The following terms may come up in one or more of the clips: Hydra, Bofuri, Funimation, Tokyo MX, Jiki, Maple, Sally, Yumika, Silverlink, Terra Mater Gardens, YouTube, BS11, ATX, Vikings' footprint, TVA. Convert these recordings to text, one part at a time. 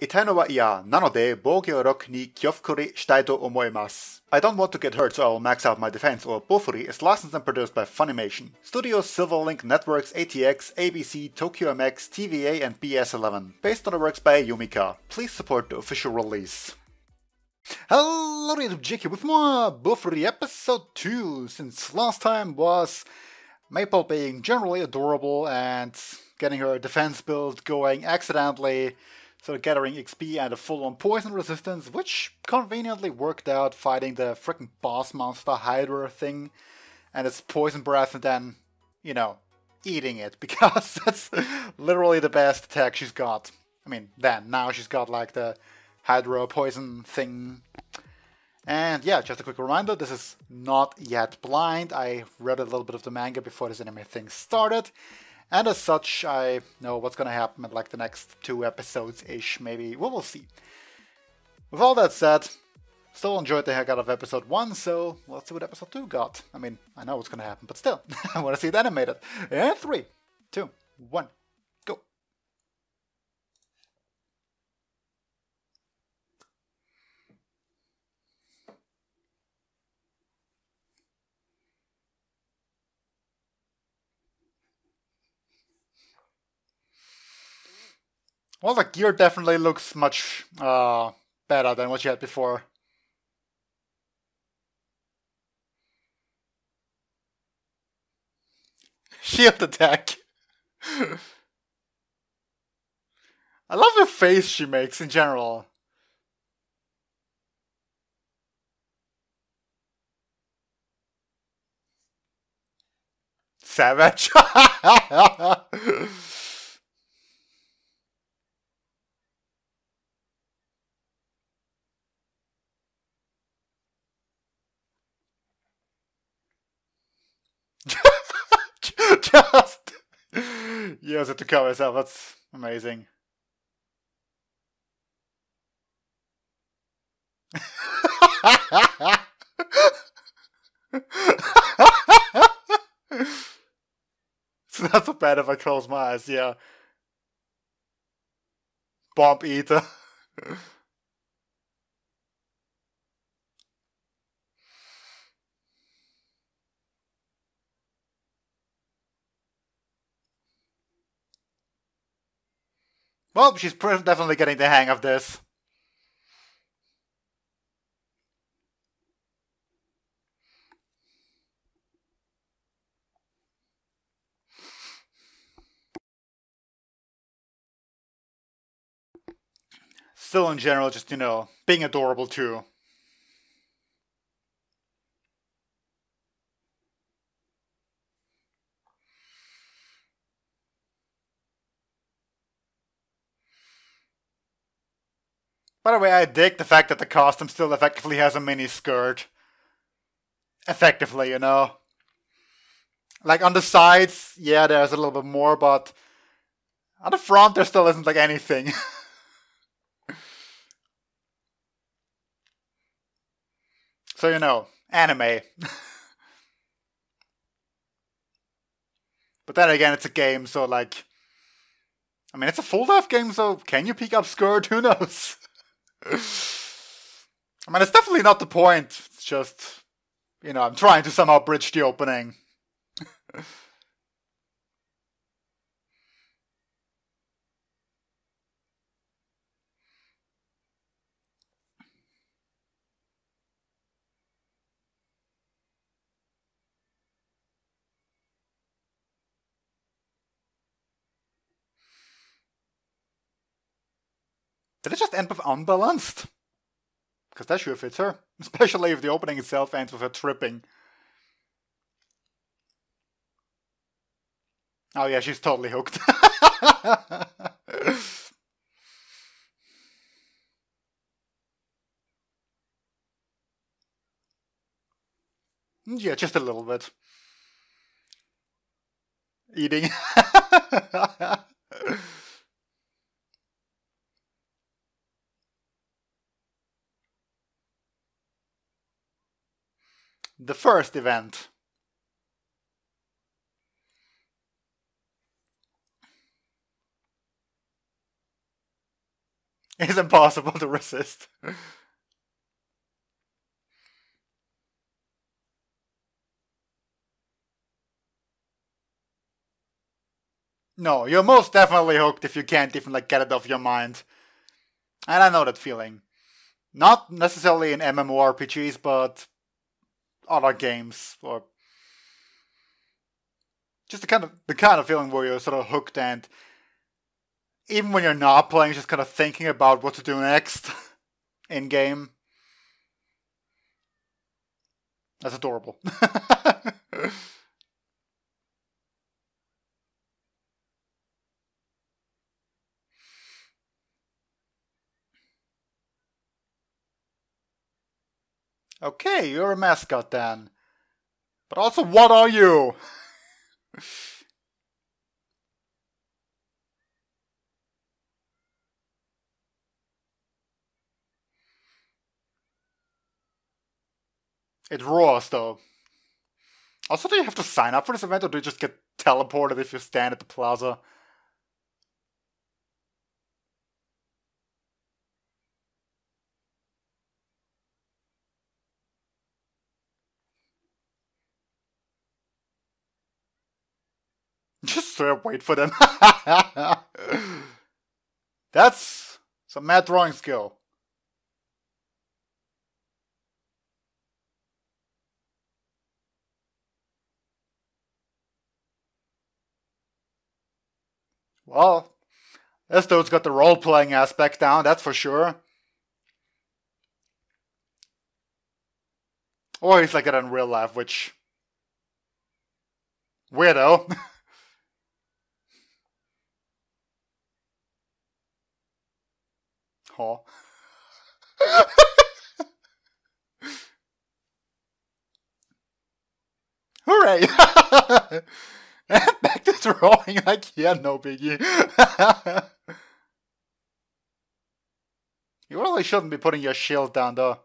痛いのは嫌なので防御力に気をふくりしたいと思います。 I don't want to get hurt, so I'll max out my defense, or Bofuri is licensed and produced by Funimation. Studios Silverlink Networks, ATX, ABC, Tokyo MX, TVA, and BS11, based on the works by Yumika. Please support the official release. Hello, YouTube Jiki, with more Bofuri episode 2, since last time was Maple being generally adorable and getting her defense build going accidentally, so gathering XP and a full-on poison resistance, which conveniently worked out fighting the freaking boss monster Hydra thing and its poison breath, and then, you know, eating it, because that's literally the best attack she's got. I mean, then, now she's got like the Hydra poison thing. And yeah, just a quick reminder, this is not yet blind. I read a little bit of the manga before this anime thing started. And as such, I know what's gonna happen in like the next 2 episodes-ish, maybe. Well, we'll see. With all that said, still enjoyed the heck out of episode 1, so let's see what episode 2 got. I mean, I know what's gonna happen, but still, I wanna see it animated. And 3, 2, 1. Well, the gear definitely looks much better than what you had before. Shield attack. I love the face she makes in general. Savage. Just use it to cover yourself, that's amazing. It's not so bad if I close my eyes, yeah. Bomb eater. Well, she's definitely getting the hang of this. Still in general, just, you know, being adorable too. By the way, I dig the fact that the costume still effectively has a mini skirt. Effectively, you know. Like on the sides, yeah, there's a little bit more, but on the front, there still isn't like anything. So, you know, anime. But then again, it's a game, so like, I mean, it's a full dive game, so can you pick up skirt? Who knows? I mean, it's definitely not the point, it's just, you know, I'm trying to somehow bridge the opening. Did it just end with unbalanced? Because that sure fits her. Especially if the opening itself ends with her tripping. Oh yeah, she's totally hooked. Yeah, just a little bit. Eating. The first event. It's impossible to resist. No, you're most definitely hooked if you can't even like get it off your mind. And I know that feeling. Not necessarily in MMORPGs, but other games, or just the kind of feeling where you're sort of hooked, and even when you're not playing, just kind of thinking about what to do next in game. That's adorable. Okay, you're a mascot then. But also, what are you? It roars though. Also, do you have to sign up for this event, or do you just get teleported if you stand at the plaza? Just sort of wait for them. That's some mad drawing skill. Well, this dude's got the role-playing aspect down, that's for sure. Or he's like that in real life, which... weirdo. Huh. Hooray! Back to drawing, like, yeah, no biggie. You really shouldn't be putting your shield down, though.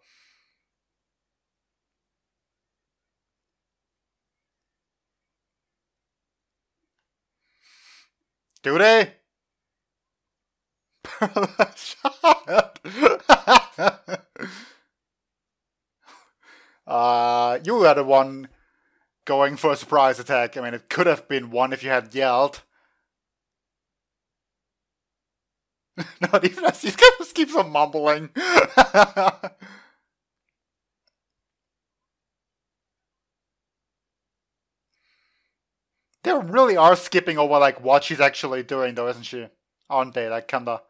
Do they? You were the one going for a surprise attack. I mean, it could have been one if you had yelled. No, these guys just keep on mumbling. They really are skipping over like what she's actually doing, though, isn't she? Aren't they? Like, kinda.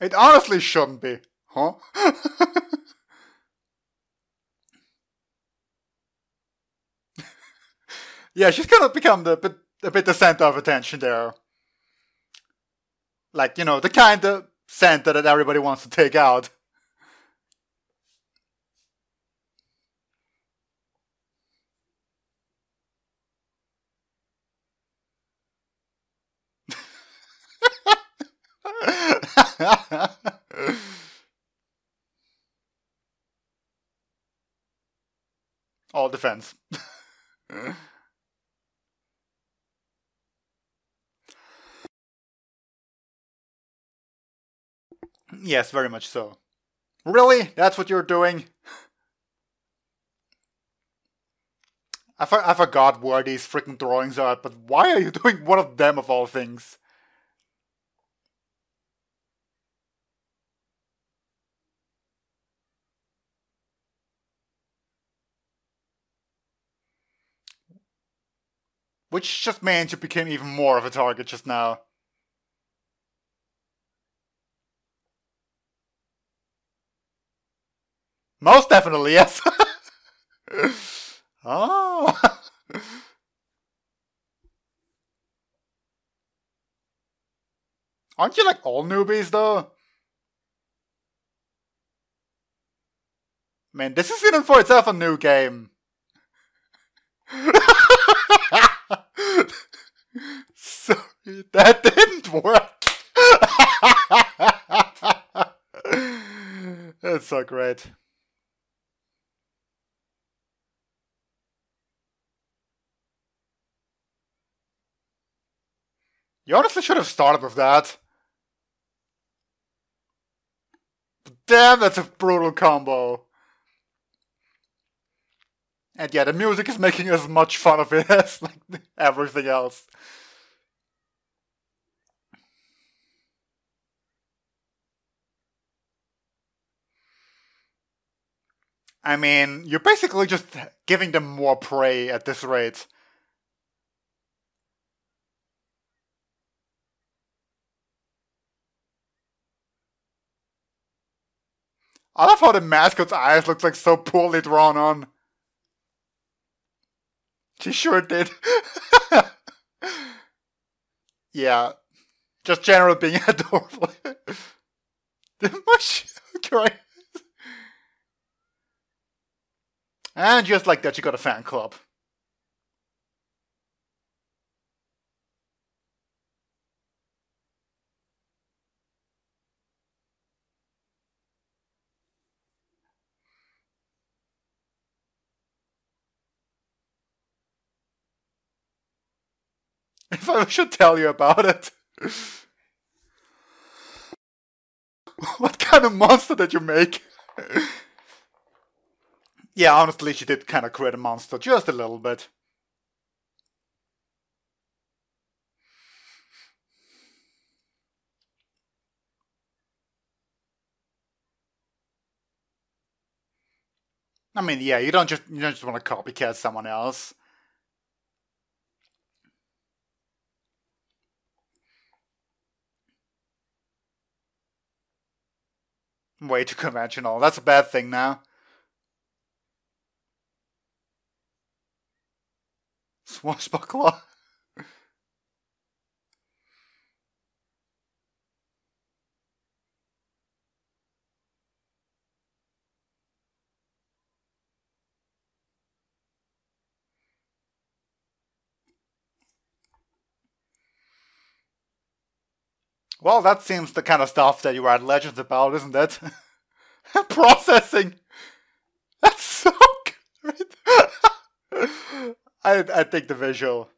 It honestly shouldn't be, huh? Yeah, she's kind of become a bit the center of attention there. Like, you know, the kind of center that everybody wants to take out. All defense. Yes, very much so. Really? That's what you're doing? I forgot where these freaking drawings are, but why are you doing one of them of all things? Which just means you became even more of a target just now. Most definitely, yes. Oh. Aren't you like all newbies though? Man, this is in and for itself a new game. Sorry, that didn't work. That's so great. You honestly should have started with that. Damn, that's a brutal combo. And yeah, the music is making as much fun of it as like everything else. I mean, you're basically just giving them more prey at this rate. I love how the mascot's eyes look like so poorly drawn on. She sure did. Yeah. Just general being adorable. The mush crying. And just like that, you got a fan club. If I should tell you about it. What kind of monster did you make? Yeah, honestly, she did kind of create a monster, just a little bit. I mean, yeah, you don't just want to copycat someone else. Way too conventional. That's a bad thing now. Swashbuckler. Well, that seems the kind of stuff that you write legends about, isn't it? Processing. That's so great. I think the visual.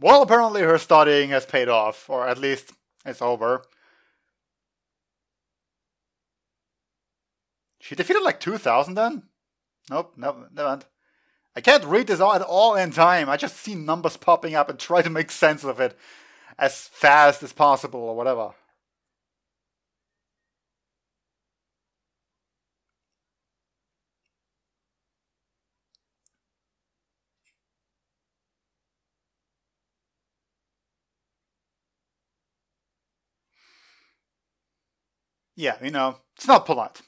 Well, apparently her studying has paid off, or at least it's over. She defeated like 2,000 then? Nope, never mind. I can't read this all at all in time. I just see numbers popping up and try to make sense of it as fast as possible or whatever. Yeah, you know, it's not polite.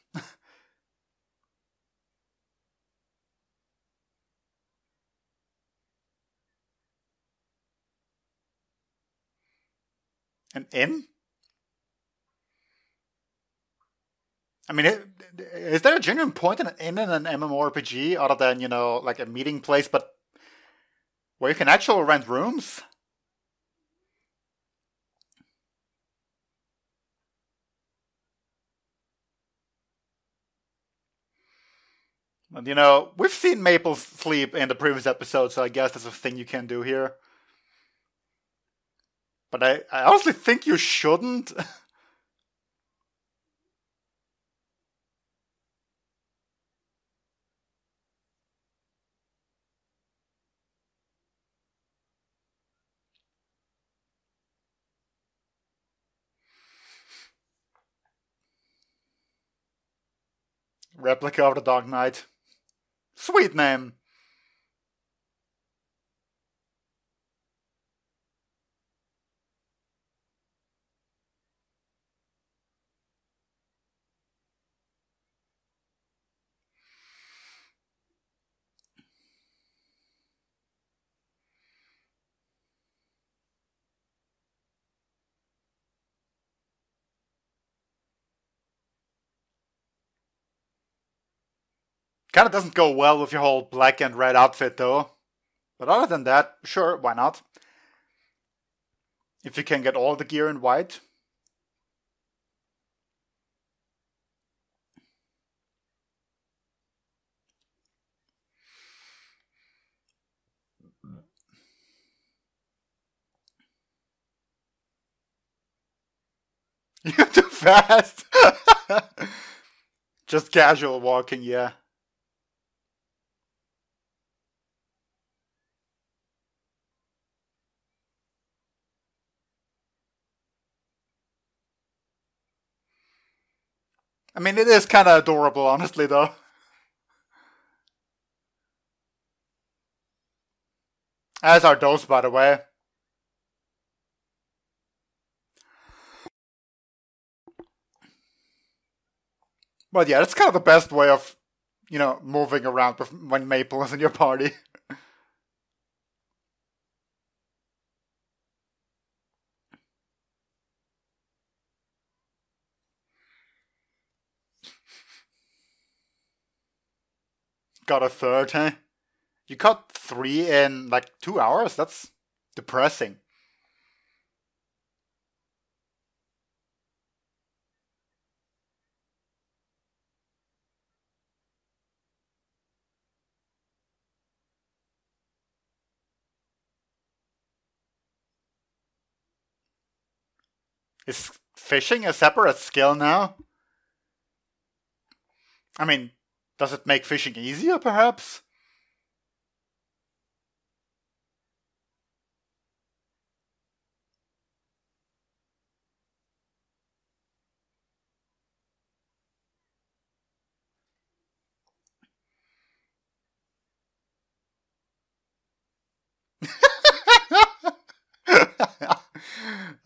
An inn? I mean, is there a genuine point in an inn in an MMORPG other than, you know, like a meeting place, but where you can actually rent rooms? And, you know, we've seen Maple sleep in the previous episode, so I guess that's a thing you can do here. But I honestly think you shouldn't. Replica of the Dark Knight. Sweet name. Kind of doesn't go well with your whole black and red outfit though. But other than that, sure, why not? If you can get all the gear in white. You're too fast! Just casual walking, yeah. I mean, it is kind of adorable, honestly, though. As are those, by the way. But yeah, that's kind of the best way of, you know, moving around when Maple is in your party. Got a third, huh? You got 3 in like 2 hours? That's depressing. Is fishing a separate skill now? I mean, does it make fishing easier, perhaps?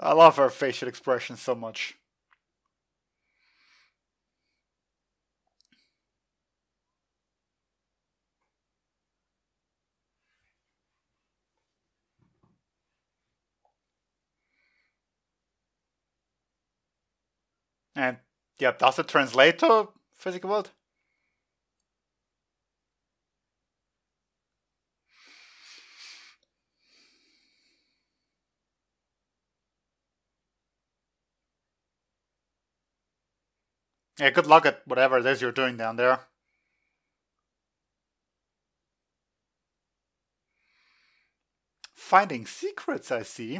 I love her facial expression so much. And yeah, does it translate to physical world? Yeah, good luck at whatever it is you're doing down there. Finding secrets, I see.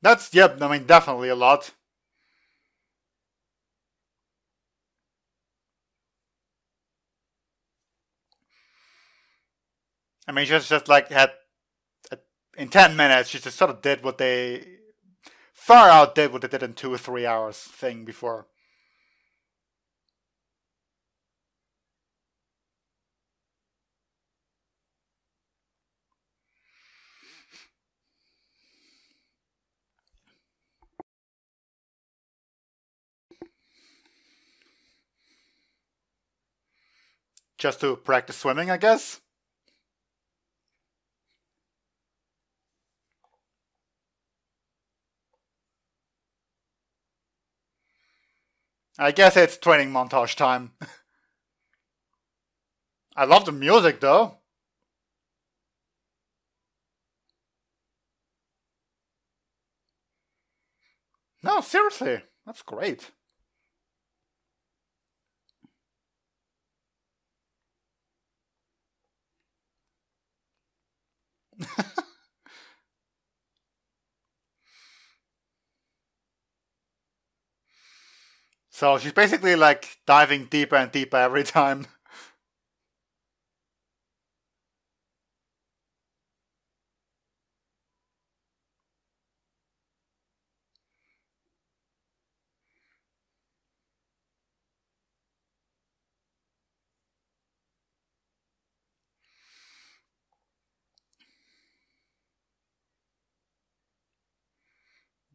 That's, yep, I mean, definitely a lot. I mean, she's just like had, in 10 minutes, she just sort of did what they, far outdid what they did in 2 or 3 hours thing before. Just to practice swimming, I guess? I guess it's training montage time. I love the music though. No, seriously, that's great. So she's basically like diving deeper and deeper every time.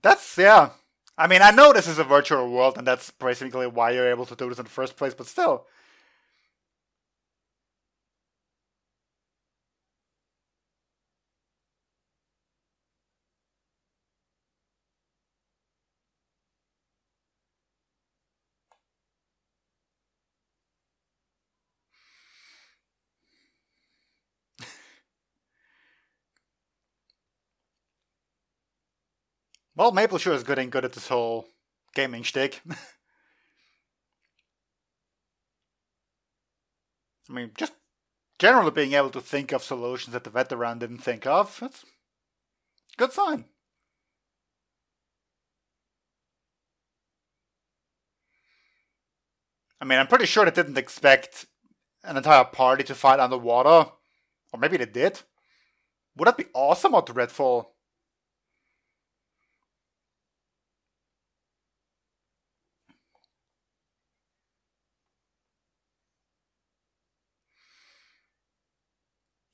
That's, yeah, I mean, I know this is a virtual world, and that's basically why you're able to do this in the first place, but still. Well, Maple sure is getting good at this whole gaming shtick. I mean, just generally being able to think of solutions that the veteran didn't think of, that's a good sign. I mean, I'm pretty sure they didn't expect an entire party to fight underwater. Or maybe they did. Would that be awesome or dreadful?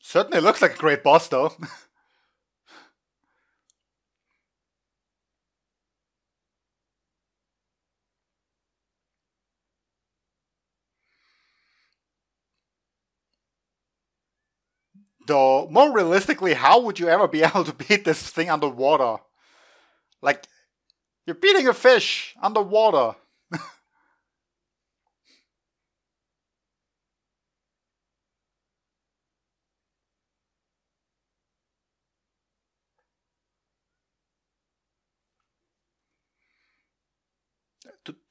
Certainly looks like a great boss, though. Though, more realistically, how would you ever be able to beat this thing underwater? Like, you're beating a fish underwater.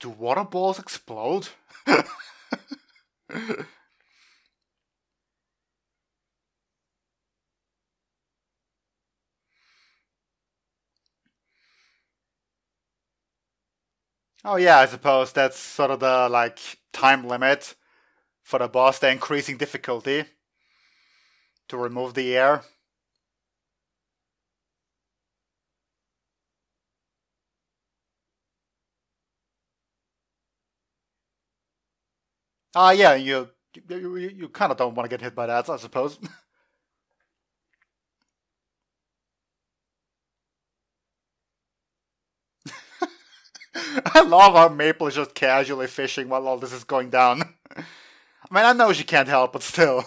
Do water balls explode? Oh yeah, I suppose that's sort of the, like, time limit for the boss, the increasing difficulty to remove the air. Yeah, you kind of don't want to get hit by that, I suppose. I love how Maple is just casually fishing while all this is going down. I mean, I know she can't help, but still.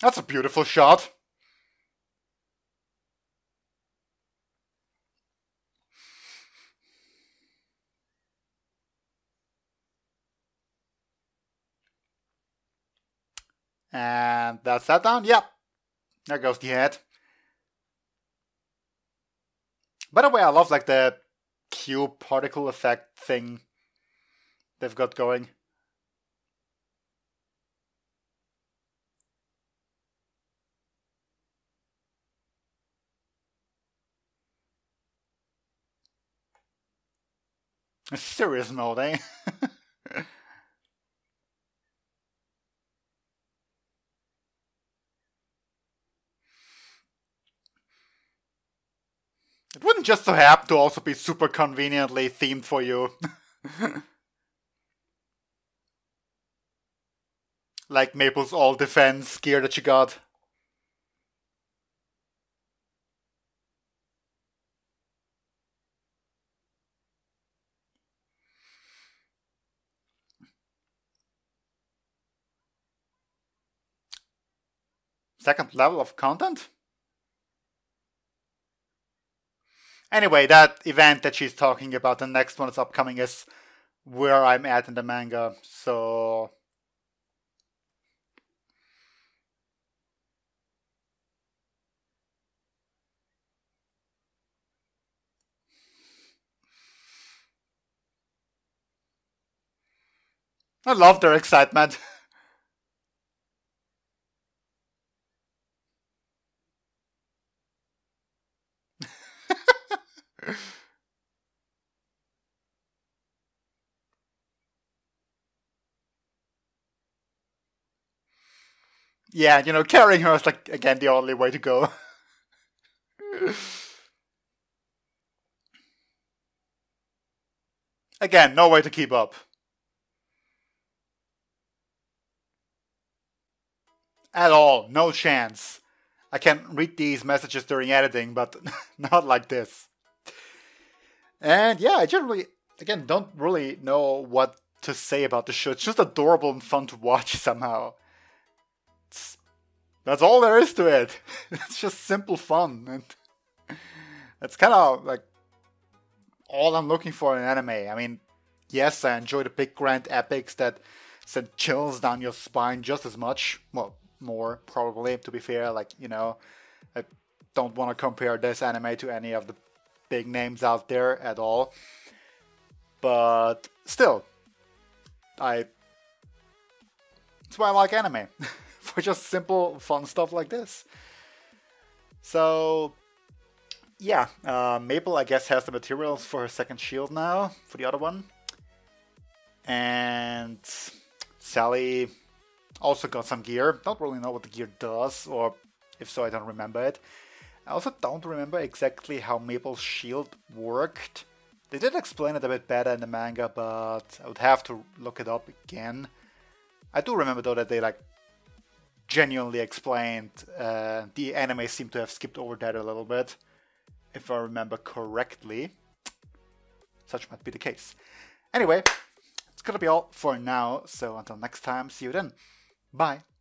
That's a beautiful shot. And that's that down. Yep. There goes the head. By the way, I love, like, the cube particle effect thing they've got going. A serious mode, eh? It wouldn't just so happen to also be super conveniently themed for you. Like Maple's all-defense gear that you got. Second level of content? Anyway, that event that she's talking about, the next one that's upcoming, is where I'm at in the manga, so... I love their excitement. Yeah, you know, carrying her is, like, again, the only way to go. Again, no way to keep up. At all. No chance. I can read these messages during editing, but not like this. And yeah, I generally, again, don't really know what to say about the show. It's just adorable and fun to watch somehow. That's all there is to it. It's just simple fun. And that's kind of like all I'm looking for in anime. I mean, yes, I enjoy the big grand epics that send chills down your spine just as much. Well, more probably, to be fair. Like, you know, I don't want to compare this anime to any of the big names out there at all. But still, that's why I like anime. For just simple, fun stuff like this. So, yeah. Maple, I guess, has the materials for her second shield now. For the other one. And Sally also got some gear. Don't really know what the gear does. Or, if so, I don't remember it. I also don't remember exactly how Maple's shield worked. They did explain it a bit better in the manga, but I would have to look it up again. I do remember, though, that they, like, genuinely explained. The anime seemed to have skipped over that a little bit, if I remember correctly. Such might be the case. Anyway, it's gonna be all for now, so until next time, see you then. Bye!